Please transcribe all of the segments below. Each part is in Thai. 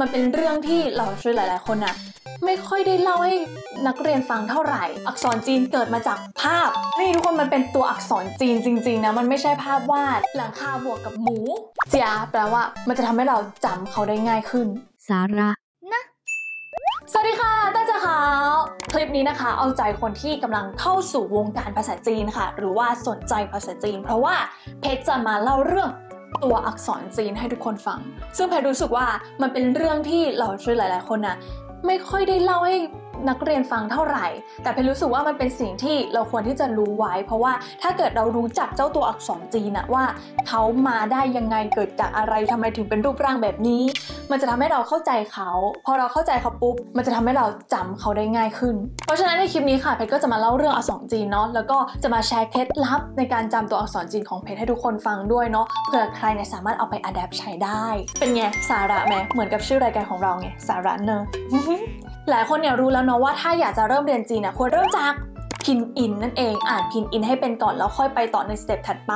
มันเป็นเรื่องที่เราช่วยหลายๆคนอะไม่ค่อยได้เล่าให้นักเรียนฟังเท่าไหร่อักษรจีนเกิดมาจากภาพนี่ทุกคนมันเป็นตัวอักษรจีนจริงๆนะมันไม่ใช่ภาพวาดหลังคาบวกกับหมูเจียแปลว่ามันจะทำให้เราจำเขาได้ง่ายขึ้นสาระนะสวัสดีค่ะต้าจ๋าขาวคลิปนี้นะคะเอาใจคนที่กำลังเข้าสู่วงการภาษาจีนค่ะหรือว่าสนใจภาษาจีนเพราะว่าเพชรจะมาเล่าเรื่องตัวอักษรจีนให้ทุกคนฟังซึ่งเพชรรู้สึกว่ามันเป็นเรื่องที่เราช่วยหลายๆคนนะไม่ค่อยได้เล่าให้นักเรียนฟังเท่าไหร่แต่เพชรรู้สึกว่ามันเป็นสิ่งที่เราควรที่จะรู้ไว้เพราะว่าถ้าเกิดเรารู้จักเจ้าตัวอักษรจีนนะว่าเขามาได้ยังไงเกิดจากอะไรทำไมถึงเป็นรูปร่างแบบนี้มันจะทำให้เราเข้าใจเขาพอเราเข้าใจเขาปุ๊บมันจะทำให้เราจำเขาได้ง่ายขึ้นเพราะฉะนั้นในคลิปนี้ค่ะเพชรก็จะมาเล่าเรื่องอักษรจีนเนาะแล้วก็จะมาแชร์เคล็ดลับในการจำตัวอักษรจีนของเพชรให้ทุกคนฟังด้วยเนาะเผื่อใครเนี่ยสามารถเอาไปอัดแอปใช้ได้เป็นไงสาระไหมเหมือนกับชื่อรายการของเราไงสาระเนอะหลายคนเนี่ยรู้แล้วเนาะว่าถ้าอยากจะเริ่มเรียนจีนนะควรเริ่มจากพินอินนั่นเองอ่านพินอินให้เป็นก่อนแล้วค่อยไปต่อในสเต็ปถัดไป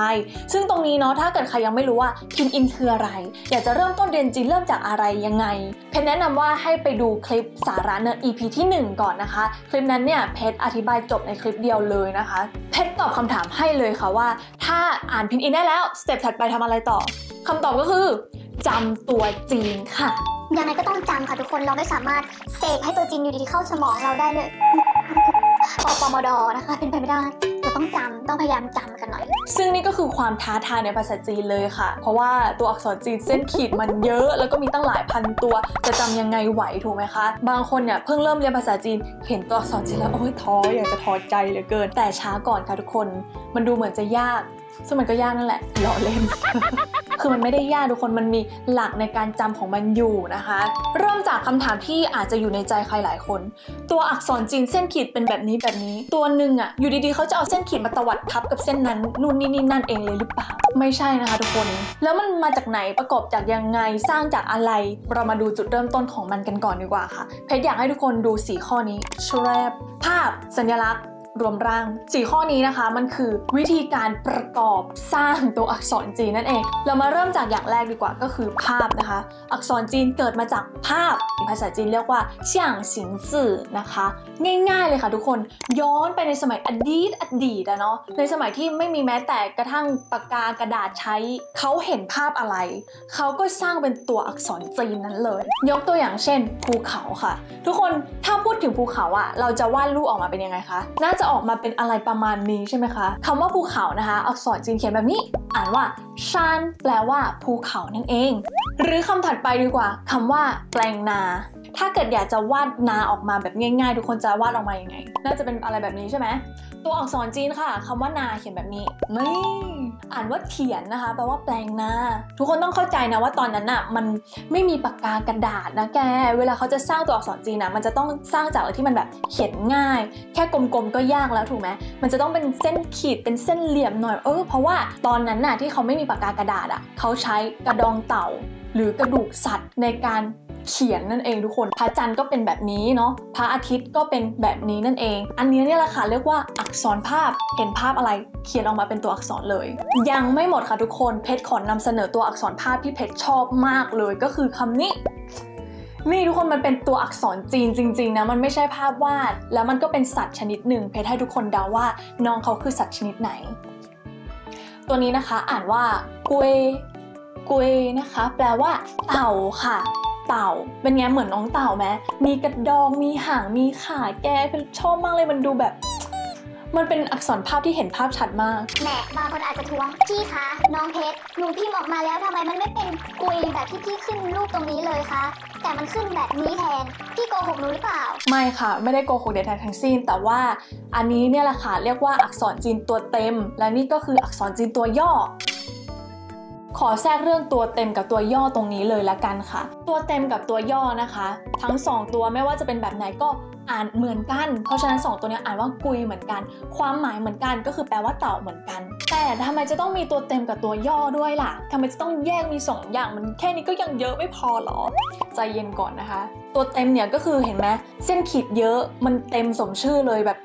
ซึ่งตรงนี้เนาะถ้าเกิดใครยังไม่รู้ว่าพินอินคืออะไรอยากจะเริ่มต้นเรียนจีนเริ่มจากอะไรยังไงเพชรแนะนำว่าให้ไปดูคลิปสาระเนื้อ EP ที่1ก่อนนะคะคลิปนั้นเนี่ยเพชรอธิบายจบในคลิปเดียวเลยนะคะเพชรตอบคำถามให้เลยค่ะว่าถ้าอ่านพินอินได้แล้วสเต็ปถัดไปทำอะไรต่อคำตอบก็คือจำตัวจีนค่ะยังไงก็ต้องจำค่ะทุกคนเราไม่สามารถเสกให้ตัวจีนอยู่ดีๆเข้าสมองเราได้เลยปมดนะคะเป็นไปไม่ได้เราต้องจำต้องพยายามจำกันหน่อยซึ่งนี่ก็คือความท้าทายในภาษาจีนเลยค่ะเพราะว่าตัวอักษรจีนเส้นขีดมันเยอะแล้วก็มีตั้งหลายพันตัวจะจำยังไงไหวถูกไหมคะบางคนเนี่ยเพิ่งเริ่มเรียนภาษาจีนเห็นตัวอักษรจีนแล้วโอ้ยท้ออยากจะถอดใจเหลือเกินแต่ช้าก่อนค่ะทุกคนมันดูเหมือนจะยากซึ่งมันก็ยากนั่นแหละล้อเล่น คือมันไม่ได้ยากทุกคนมันมีหลักในการจำของมันอยู่นะคะเริ่มจากคำถามที่อาจจะอยู่ในใจใครหลายคนตัวอักษรจีนเส้นขีดเป็นแบบนี้แบบนี้ตัวหนึ่งอะอยู่ดีๆเขาจะเอาเส้นขีดมาตวัดทับกับเส้นนั้นนู่นนี่นั่นเองเลยหรือเปล่าไม่ใช่นะคะทุกคนแล้วมันมาจากไหนประกอบจากยังไงสร้างจากอะไรเรามาดูจุดเริ่มต้นของมันกันก่อนดีกว่าค่ะเพชรอยากให้ทุกคนดู4ข้อนี้ชแรบภาพสัญลักษณ์รวมร่าง4ข้อนี้นะคะมันคือวิธีการประกอบสร้างตัวอักษรจีนนั่นเองเรามาเริ่มจากอย่างแรกดีกว่าก็คือภาพนะคะอักษรจีนเกิดมาจากภาพภาษาจีนเรียกว่าเฉียงสิงจื่อนะคะง่ายๆเลยค่ะทุกคนย้อนไปในสมัยอดีตอะเนาะในสมัยที่ไม่มีแม้แต่กระทั่งปากกากระดาษใช้เขาเห็นภาพอะไรเขาก็สร้างเป็นตัวอักษรจีนนั้นเลยยกตัวอย่างเช่นภูเขาค่ะทุกคนถ้าพูดถึงภูเขาอะเราจะวาดรูปออกมาเป็นยังไงคะน่าจะออกมาเป็นอะไรประมาณนี้ใช่ไหมคะคำว่าภูเขานะคะอักษรจีนเขียนแบบนี้อ่านว่าชานแปลว่าภูเขานั่นเองหรือคำถัดไปดีกว่าคำว่าแปลงนาถ้าเกิดอยากจะวาดนาออกมาแบบง่ายๆทุกคนจะวาดออกมาอย่างไงน่าจะเป็นอะไรแบบนี้ใช่ไหมตัวอักษรจีนค่ะคำว่านาเขียนแบบนี้นี่อ่านว่าเถียนนะคะแปลว่าแปลงนาทุกคนต้องเข้าใจนะว่าตอนนั้นน่ะมันไม่มีปากกากระดาษนะแกเวลาเขาจะสร้างตัวอักษรจีนนะมันจะต้องสร้างจากอะไรที่มันแบบเขียนง่ายแค่กลมๆก็ยากแล้วถูกไหมมันจะต้องเป็นเส้นขีดเป็นเส้นเหลี่ยมหน่อยเพราะว่าตอนนั้นน่ะที่เขาไม่มีปากกากระดาษอ่ะเขาใช้กระดองเต่าหรือกระดูกสัตว์ในการเขียนนั่นเองทุกคนพระจันทร์ก็เป็นแบบนี้เนาะพระอาทิตย์ก็เป็นแบบนี้นั่นเองอันนี้เนี่ยแหละค่ะเรียกว่าอักษรภาพเห็นภาพอะไรเขียนออกมาเป็นตัวอักษรเลยยังไม่หมดค่ะทุกคนเพชรขอนำเสนอตัวอักษรภาพที่เพชรชอบมากเลยก็คือคำนี้นี่ทุกคนมันเป็นตัวอักษรจีนจริงๆนะมันไม่ใช่ภาพวาดแล้วมันก็เป็นสัตว์ชนิดหนึ่งเพชรให้ทุกคนเดาว่าน้องเขาคือสัตว์ชนิดไหนตัวนี้นะคะอ่านว่ากุยนะคะแปลว่าเต่าค่ะเต่าเป็นไงเหมือนน้องเต่าไหมมีกระดองมีหางมีขาแกเป็นชอบมากเลยมันดูแบบมันเป็นอักษรภาพที่เห็นภาพชัดมากแหมบางคนอาจจะทวงพี่คะน้องเพชรหนูพิมพ์ออกมาแล้วทำไมมันไม่เป็นกุยแบบที่พี่ขึ้นรูปตรงนี้เลยคะแต่มันขึ้นแบบนี้แทนพี่โกหกหนูหรือเปล่าไม่ค่ะไม่ได้โกหกเด็ดทั้งสิ้นแต่ว่าอันนี้เนี่ยแหละค่ะเรียกว่าอักษรจีนตัวเต็มและนี่ก็คืออักษรจีนตัวย่อขอแทรกเรื่องตัวเต็มกับตัวย่อตรงนี้เลยละกันค่ะตัวเต็มกับตัวย่อนะคะทั้ง2ตัวไม่ว่าจะเป็นแบบไหนก็อ่านเหมือนกันเพราะฉะนั้น2ตัวนี้อ่านว่ากุยเหมือนกันความหมายเหมือนกันก็คือแปลว่าเต่าเหมือนกันแต่ทำไมจะต้องมีตัวเต็มกับตัวย่อด้วยล่ะทำไมจะต้องแยกมี2อย่างมันแค่นี้ก็ยังเยอะไม่พอหรอใจเย็นก่อนนะคะตัวเต็มเนี่ยก็คือเห็นไหมเส้นขีดเยอะมันเต็มสมชื่อเลยแบบ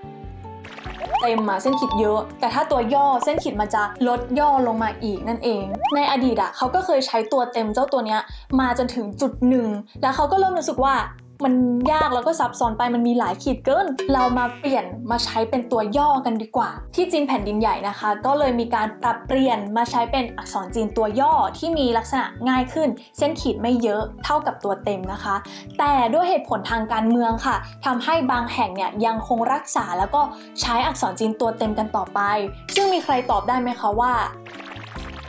เต็มอะเส้นขีดเยอะแต่ถ้าตัวย่อเส้นขีดมันจะลดย่อลงมาอีกนั่นเองในอดีตอะเขาก็เคยใช้ตัวเต็มเจ้าตัวเนี้ยมาจนถึงจุดหนึ่งแล้วเขาก็เริ่มรู้สึกว่ามันยากแล้วก็ซับซ้อนไปมันมีหลายขีดเกินเรามาเปลี่ยนมาใช้เป็นตัวย่อกันดีกว่าที่จีนแผ่นดินใหญ่นะคะก็เลยมีการปรับเปลี่ยนมาใช้เป็นอักษรจีนตัวย่อที่มีลักษณะง่ายขึ้นเส้นขีดไม่เยอะเท่ากับตัวเต็มนะคะแต่ด้วยเหตุผลทางการเมืองค่ะทำให้บางแห่งเนี่ยยังคงรักษาแล้วก็ใช้อักษรจีนตัวเต็มกันต่อไปซึ่งมีใครตอบได้ไหมคะว่า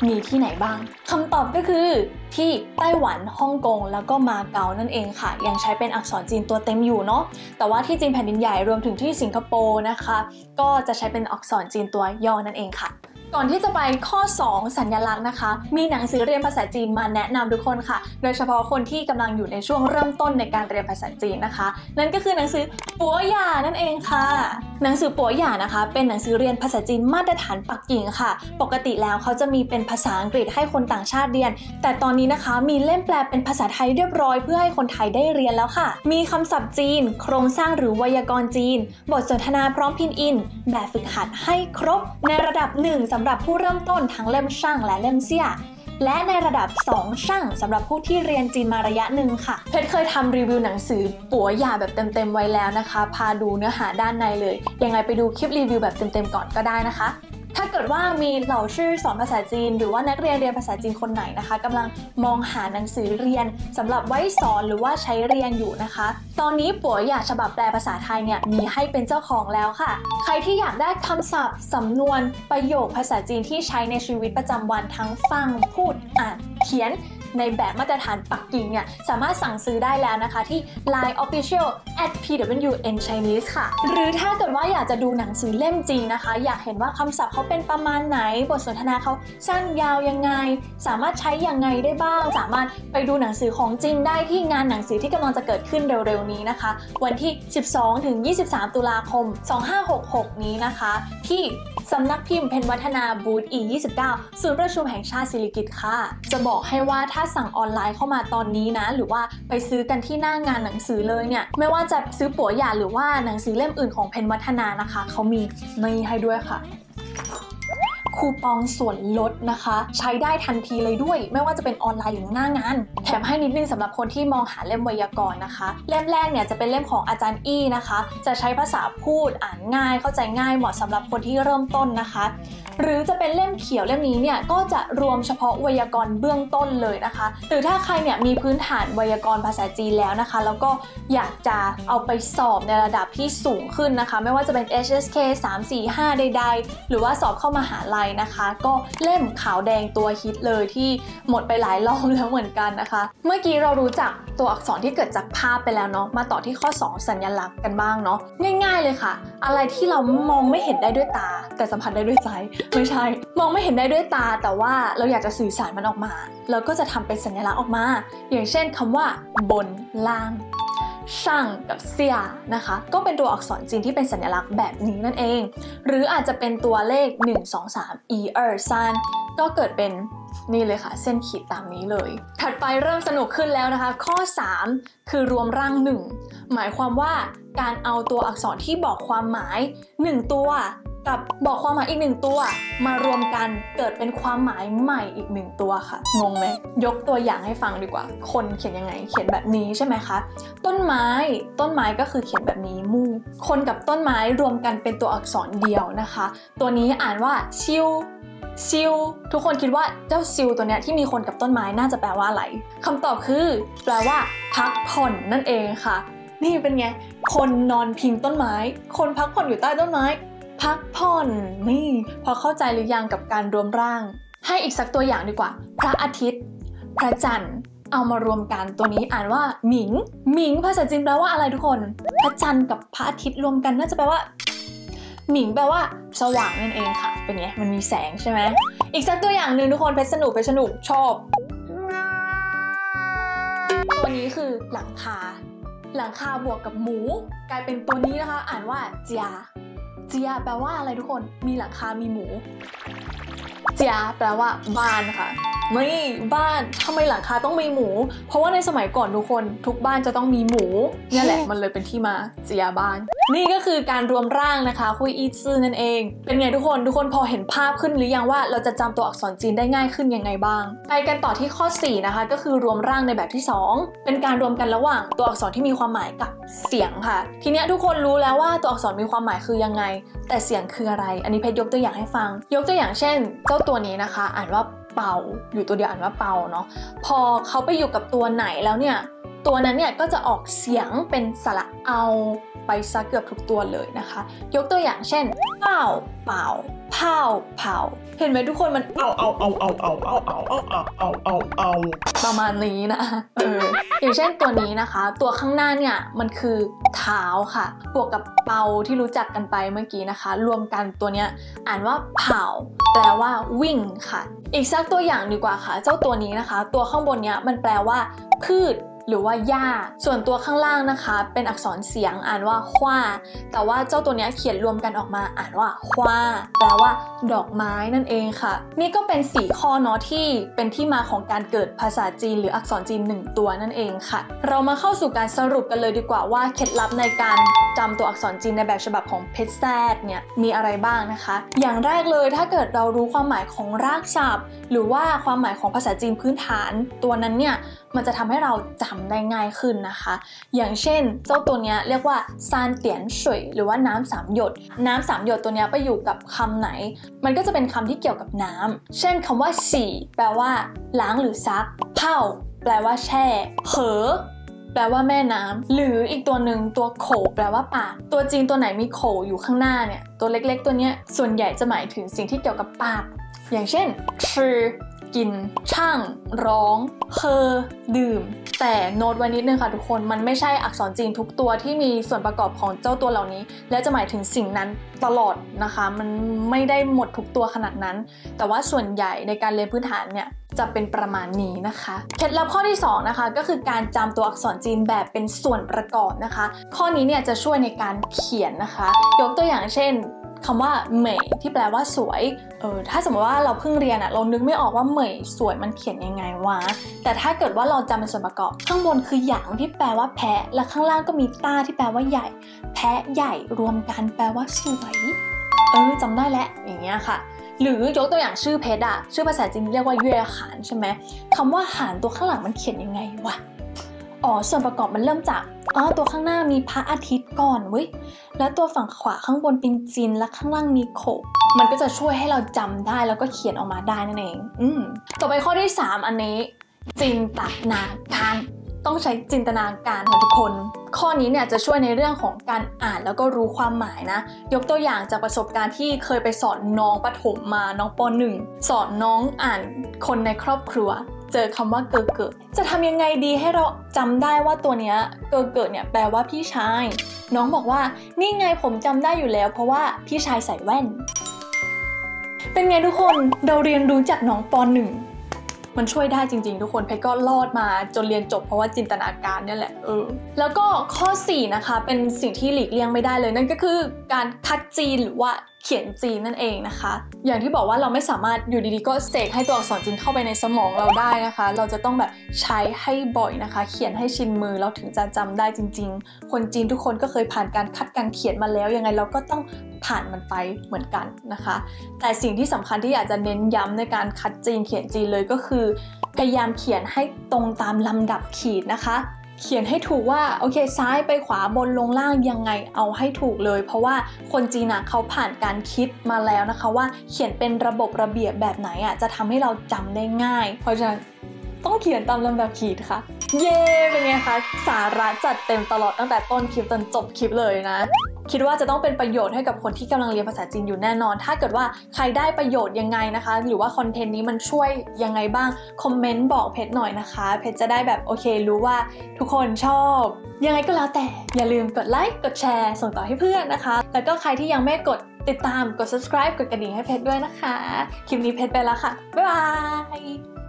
มีที่ไหนบ้างคำตอบก็คือที่ไต้หวันฮ่องกงแล้วก็มาเก๊านั่นเองค่ะยังใช้เป็นอักษรจีนตัวเต็มอยู่เนาะแต่ว่าที่จีนแผ่นดินใหญ่รวมถึงที่สิงคโปร์นะคะก็จะใช้เป็นอักษรจีนตัวย่อนั่นเองค่ะก่อนที่จะไปข้อ2สัญลักษณ์นะคะมีหนังสือเรียนภาษาจีนมาแนะนำทุกคนค่ะโดยเฉพาะคนที่กำลังอยู่ในช่วงเริ่มต้นในการเรียนภาษาจีนนะคะนั่นก็คือหนังสือBoyaนั่นเองค่ะหนังสือBoyaนะคะเป็นหนังสือเรียนภาษาจีนมาตรฐานปักกิ่งค่ะปกติแล้วเขาจะมีเป็นภาษาอังกฤษให้คนต่างชาติเรียนแต่ตอนนี้นะคะมีเล่มแปลเป็นภาษาไทยเรียบร้อยเพื่อให้คนไทยได้เรียนแล้วค่ะมีคำศัพท์จีนโครงสร้างหรือไวยากรณ์จีนบทสนทนาพร้อมพินอินแบบฝึกหัดให้ครบในระดับ1สำหรับผู้เริ่มต้นทั้งเล่มช่างและเล่มเสี้ยและในระดับ2ช่างสำหรับผู้ที่เรียนจีนมาระยะหนึ่งค่ะเพชรเคยทำรีวิวหนังสือBoyaแบบเต็มๆไว้แล้วนะคะพาดูเนื้อหาด้านในเลยยังไงไปดูคลิปรีวิวแบบเต็มๆก่อนก็ได้นะคะถ้าเกิดว่ามีเหล่าชื่อสอนภาษาจีนหรือว่านักเรียนเรียนภาษาจีนคนไหนนะคะกำลังมองหาหนังสือเรียนสำหรับไว้สอนหรือว่าใช้เรียนอยู่นะคะตอนนี้Boyaฉบับแปลภาษาไทยเนี่ยมีให้เป็นเจ้าของแล้วค่ะใครที่อยากได้คำศัพท์สำนวนประโยคภาษาจีนที่ใช้ในชีวิตประจำวันทั้งฟังพูดอ่านเขียนในแบบมาตรฐานปักกิ่งเนี่ยสามารถสั่งซื้อได้แล้วนะคะที่ Line Official @pwnchinese ค่ะหรือถ้าเกิดว่าอยากจะดูหนังสือเล่มจริงนะคะอยากเห็นว่าคำศัพท์เขาเป็นประมาณไหนบทสนทนาเขาสั้นยาวยังไงสามารถใช้อย่างไงได้บ้างสามารถไปดูหนังสือของจริงได้ที่งานหนังสือที่กำลังจะเกิดขึ้นเร็วๆนี้นะคะวันที่ 12-23 ตุลาคม 2566 นี้นะคะที่สำนักพิมพ์เพนวัฒนาบูธ E29 ศูนย์ประชุมแห่งชาติศิริกิติ์ค่ะจะบอกให้ว่าถ้าสั่งออนไลน์เข้ามาตอนนี้นะหรือว่าไปซื้อกันที่หน้างานหนังสือเลยเนี่ยไม่ว่าจะซื้อBoyaหรือว่าหนังสือเล่มอื่นของเพนวัฒนานะคะเขามีนี่ให้ด้วยค่ะคูปองส่วนลดนะคะใช้ได้ทันทีเลยด้วยไม่ว่าจะเป็นออนไลน์หรือหน้างานแถมให้นิดนึงสำหรับคนที่มองหาเล่มไวยากรณ์นะคะเล่มแรกเนี่ยจะเป็นเล่มของอาจารย์อี้นะคะจะใช้ภาษาพูดอ่านง่ายเข้าใจง่ายเหมาะสำหรับคนที่เริ่มต้นนะคะหรือจะเป็นเล่มเขียวเล่มนี้เนี่ยก็จะรวมเฉพาะไวยากรณ์เบื้องต้นเลยนะคะหรือถ้าใครเนี่ยมีพื้นฐานไวยากรณ์ภาษาจีนแล้วนะคะแล้วก็อยากจะเอาไปสอบในระดับที่สูงขึ้นนะคะไม่ว่าจะเป็น HSK 3-4-5 ใดๆหรือว่าสอบเข้ามหาลัยนะคะก็เล่มขาวแดงตัวฮิตเลยที่หมดไปหลายรอบแล้วเหมือนกันนะคะเมื่อกี้เรารู้จักตัวอักษรที่เกิดจากภาพไปแล้วเนาะมาต่อที่ข้อ2สัญลักษณ์กันบ้างเนาะง่ายๆเลยค่ะอะไรที่เรามองไม่เห็นได้ด้วยตาแต่สัมผัสได้ด้วยใจไม่ใช่มองไม่เห็นได้ด้วยตาแต่ว่าเราอยากจะสื่อสารมันออกมาเราก็จะทำเป็นสัญลักษณ์ออกมาอย่างเช่นคำว่าบนล่างช่างกับเสียนะคะก็เป็นตัวอักษรจีนที่เป็นสัญลักษณ์แบบนี้นั่นเองหรืออาจจะเป็นตัวเลข1 2 3 อีเออร์ซานก็เกิดเป็นนี่เลยค่ะเส้นขีดตามนี้เลยถัดไปเริ่มสนุกขึ้นแล้วนะคะข้อ3คือรวมร่าง1หมายความว่าการเอาตัวอักษรที่บอกความหมาย1ตัวกับบอกความหมายอีก1ตัวมารวมกันเกิดเป็นความหมายใหม่อีก1ตัวค่ะงงไหมยกตัวอย่างให้ฟังดีกว่าคนเขียนยังไงเขียนแบบนี้ใช่ไหมคะต้นไม้ก็คือเขียนแบบนี้มู่คนกับต้นไม้รวมกันเป็นตัวอักษรเดียวนะคะตัวนี้อ่านว่าซิวทุกคนคิดว่าเจ้าซิวตัวเนี้ยที่มีคนกับต้นไม้น่าจะแปลว่าอะไรคำตอบคือแปลว่าพักผ่อนนั่นเองค่ะนี่เป็นไงคนนอนพิงต้นไม้คนพักผ่อนอยู่ใต้ต้นไม้พักผ่อนนี่พอเข้าใจหรือยังกับการรวมร่างให้อีกสักตัวอย่างดีกว่าพระอาทิตย์พระจันทร์เอามารวมกันตัวนี้อ่านว่าหมิงหมิงภาษาจีนแปลว่าอะไรทุกคนพระจันทร์กับพระอาทิตย์รวมกันน่าจะแปลว่าหมิงแปลว่าสว่างนั่นเองค่ะเป็นไงมันมีแสงใช่ไหมอีกสักตัวอย่างหนึ่งทุกคนเพชรสนุกชอบตัวนี้คือหลังคาบวกกับหมูกลายเป็นตัวนี้นะคะอ่านว่าเจียแปลว่าอะไรทุกคนมีหลังคามีหมูเจียแปลว่าบ้านค่ะ ไม่บ้านทำไมหลังคาต้องมีหมูเพราะว่าในสมัยก่อนทุกคนทุกบ้านจะต้องมีหมูนี่แหละมันเลยเป็นที่มาเจียบ้านนี่ก็คือการรวมร่างนะคะคุยอีซื่อนั่นเองเป็นไงทุกคนพอเห็นภาพขึ้นหรือยังว่าเราจะจำตัวอักษรจีนได้ง่ายขึ้นยังไงบ้างไปกันต่อที่ข้อ4นะคะก็คือรวมร่างในแบบที่2เป็นการรวมกันระหว่างตัวอักษรที่มีความหมายกับเสียงค่ะทีนี้ทุกคนรู้แล้วว่าตัวอักษรมีความหมายคือยังไงแต่เสียงคืออะไรอันนี้เพชรยกตัวอย่างให้ฟังยกตัวอย่างเช่นเจ้าตัวนี้นะคะอ่านว่าเป่าอยู่ตัวเดียวอ่านว่าเป่าเนาะพอเขาไปอยู่กับตัวไหนแล้วเนี่ยตัวนั้นเนี่ยก็จะออกเสียงเป็นสระเอาไปซะเกือบทุกตัวเลยนะคะยกตัวอย่างเช่นเป่าเป่าเผาเผาเห็นไหมทุกคนมันเอาประมาณนี้นะอย่างเช่นตัวนี้นะคะตัวข้างหน้าเนี่ยมันคือเท้าค่ะบวกกับเป่าที่รู้จักกันไปเมื่อกี้นะคะรวมกันตัวเนี้ยอ่านว่าเผาแปลว่าวิ่งค่ะอีกสักตัวอย่างดีกว่าค่ะเจ้าตัวนี้นะคะตัวข้างบนเนี้ยมันแปลว่าพืชหรือว่าหญ้าส่วนตัวข้างล่างนะคะเป็นอักษรเสียงอ่านว่าขว้าแต่ว่าเจ้าตัวนี้เขียนรวมกันออกมาอ่านว่าขว้าแปลว่าดอกไม้นั่นเองค่ะนี่ก็เป็น4ข้อเนาะที่เป็นที่มาของการเกิดภาษาจีนหรืออักษรจีน1ตัวนั่นเองค่ะเรามาเข้าสู่การสรุปกันเลยดีกว่าว่าเคล็ดลับในการจำตัวอักษรจีนในแบบฉบับของเพชรแซดเนี่ยมีอะไรบ้างนะคะอย่างแรกเลยถ้าเกิดเรารู้ความหมายของรากศัพท์หรือว่าความหมายของภาษาจีนพื้นฐานตัวนั้นเนี่ยมันจะทำให้เราจำได้ง่ายขึ้นนะคะอย่างเช่นเจ้าตัวนี้เรียกว่าซานเตียนฉุยหรือว่าน้ำสามหยดน้ำสามหยดตัวนี้ไปอยู่กับคำไหนมันก็จะเป็นคำที่เกี่ยวกับน้ำเช่นคำว่าฉี่แปลว่าล้างหรือซักเผ่าแปลว่าแช่เหอแปลว่าแม่น้ำหรืออีกตัวหนึ่งตัวโขแปลว่าปากตัวจีนตัวไหนมีโขอยู่ข้างหน้าเนี่ยตัวเล็กๆตัวนี้ส่วนใหญ่จะหมายถึงสิ่งที่เกี่ยวกับปากอย่างเช่นชื่อกินช่างร้องเฮอดื่มแต่โน้ตไว้นิดนึงค่ะทุกคนมันไม่ใช่อักษรจีนทุกตัวที่มีส่วนประกอบของเจ้าตัวเหล่านี้และจะหมายถึงสิ่งนั้นตลอดนะคะมันไม่ได้หมดทุกตัวขนาดนั้นแต่ว่าส่วนใหญ่ในการเรียนพื้นฐานเนี่ยจะเป็นประมาณนี้นะคะเคล็ดลับข้อที่2นะคะก็คือการจำตัวอักษรจีนแบบเป็นส่วนประกอบนะคะข้อนี้เนี่ยจะช่วยในการเขียนนะคะยกตัวอย่างเช่นคำว่าเหมยที่แปลว่าสวยถ้าสมมติว่าเราเพิ่งเรียนอะเรานึกไม่ออกว่าเหมยสวยมันเขียนยังไงวะแต่ถ้าเกิดว่าเราจำเป็นส่วนประกอบข้างบนคือหยางที่แปลว่าแพะและข้างล่างก็มีต้าที่แปลว่าใหญ่แพะใหญ่รวมกันแปลว่าสวยจำได้แล้วอย่างเงี้ยค่ะหรือยกตัวอย่างชื่อเพชรอะชื่อภาษาจีนเรียกว่าเย่หานใช่ไหมคำว่าหานตัวข้างหลังมันเขียนยังไงวะอ๋อส่วนประกอบมันเริ่มจากตัวข้างหน้ามีพระอาทิตย์ก่อนเว้ยแล้วตัวฝั่งขวาข้างบนเป็นจินและข้างล่างมีโขมันก็จะช่วยให้เราจำได้แล้วก็เขียนออกมาได้นั่นเองต่อไปข้อที่3อันนี้จินตนาการต้องใช้จินตนาการค่ะทุกคนข้อนี้เนี่ยจะช่วยในเรื่องของการอ่านแล้วก็รู้ความหมายนะยกตัวอย่างจากประสบการณ์ที่เคยไปสอนน้องประถมมาน้องป.1 สอนน้องอ่านคนในครอบครัวเจอคำว่าเกิดเกิดจะทำยังไงดีให้เราจำได้ว่าตัวเนี้ยเกิดเกิดเนี่ยแปลว่าพี่ชายน้องบอกว่านี่ไงผมจำได้อยู่แล้วเพราะว่าพี่ชายใส่แว่นเป็นไงทุกคนเราเรียนรู้จากน้องป.1 มันช่วยได้จริงๆทุกคนเพชรก็รอดมาจนเรียนจบเพราะว่าจินตนาการเนี่ยแหละแล้วก็ข้อ4นะคะเป็นสิ่งที่หลีกเลี่ยงไม่ได้เลยนั่นก็คือการคัดจีนหรือว่าเขียนจีนนั่นเองนะคะอย่างที่บอกว่าเราไม่สามารถอยู่ดีๆก็เสกให้ตัวอักษรจีนเข้าไปในสมองเราได้นะคะเราจะต้องแบบใช้ให้บ่อยนะคะเขียนให้ชินมือเราถึงจะจำได้จริงๆคนจีนทุกคนก็เคยผ่านการคัดการเขียนมาแล้วยังไงเราก็ต้องผ่านมันไปเหมือนกันนะคะแต่สิ่งที่สำคัญที่อยากจะเน้นย้ำในการคัดจีนเขียนจีนเลยก็คือพยายามเขียนให้ตรงตามลำดับขีดนะคะเขียนให้ถูกว่าโอเคซ้ายไปขวาบนลงล่างยังไงเอาให้ถูกเลยเพราะว่าคนจีนนะเขาผ่านการคิดมาแล้วนะคะว่าเขียนเป็นระบบระเบียบแบบไหนอ่ะจะทำให้เราจำได้ง่ายเพราะฉะนั้นต้องเขียนตามลำดับขีดค่ะเย้เป็นไงคะสาระจัดเต็มตลอดตั้งแต่ต้นคลิปจนจบคลิปเลยนะคิดว่าจะต้องเป็นประโยชน์ให้กับคนที่กำลังเรียนภาษาจีนอยู่แน่นอนถ้าเกิดว่าใครได้ประโยชน์ยังไงนะคะหรือว่าคอนเทนต์นี้มันช่วยยังไงบ้างคอมเมนต์บอกเพชรหน่อยนะคะเพชรจะได้แบบโอเครู้ว่าทุกคนชอบยังไงก็แล้วแต่อย่าลืมกดไลค์กดแชร์ส่งต่อให้เพื่อนนะคะแล้วก็ใครที่ยังไม่กดติดตามกด subscribe กดกระดิ่งให้เพชรด้วยนะคะคลิปนี้เพชรไปแล้วค่ะบ๊ายบาย